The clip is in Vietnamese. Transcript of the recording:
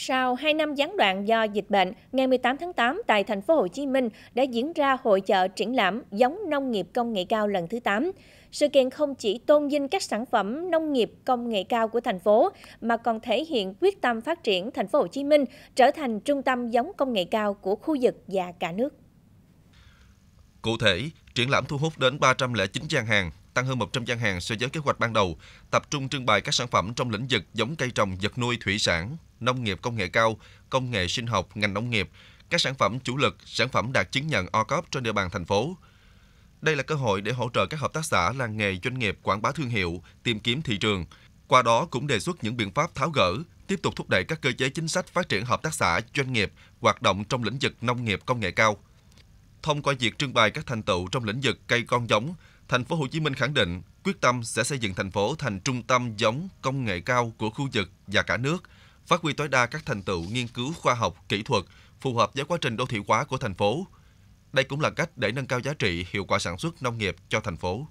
Sau 2 năm gián đoạn do dịch bệnh, ngày 18 tháng 8 tại thành phố Hồ Chí Minh đã diễn ra hội chợ triển lãm giống nông nghiệp công nghệ cao lần thứ 8. Sự kiện không chỉ tôn vinh các sản phẩm nông nghiệp công nghệ cao của thành phố mà còn thể hiện quyết tâm phát triển thành phố Hồ Chí Minh trở thành trung tâm giống công nghệ cao của khu vực và cả nước. Cụ thể, triển lãm thu hút đến 309 gian hàng, tăng hơn 100 gian hàng so với kế hoạch ban đầu, tập trung trưng bày các sản phẩm trong lĩnh vực giống cây trồng, vật nuôi, thủy sản, nông nghiệp công nghệ cao, công nghệ sinh học, ngành nông nghiệp, các sản phẩm chủ lực, sản phẩm đạt chứng nhận OCOP trên địa bàn thành phố. Đây là cơ hội để hỗ trợ các hợp tác xã, làng nghề, doanh nghiệp quảng bá thương hiệu, tìm kiếm thị trường. Qua đó cũng đề xuất những biện pháp tháo gỡ, tiếp tục thúc đẩy các cơ chế chính sách phát triển hợp tác xã, doanh nghiệp hoạt động trong lĩnh vực nông nghiệp công nghệ cao. Thông qua việc trưng bày các thành tựu trong lĩnh vực cây con giống, Thành phố Hồ Chí Minh khẳng định quyết tâm sẽ xây dựng thành phố thành trung tâm giống công nghệ cao của khu vực và cả nước, phát huy tối đa các thành tựu nghiên cứu khoa học, kỹ thuật phù hợp với quá trình đô thị hóa của thành phố. Đây cũng là cách để nâng cao giá trị, hiệu quả sản xuất nông nghiệp cho thành phố.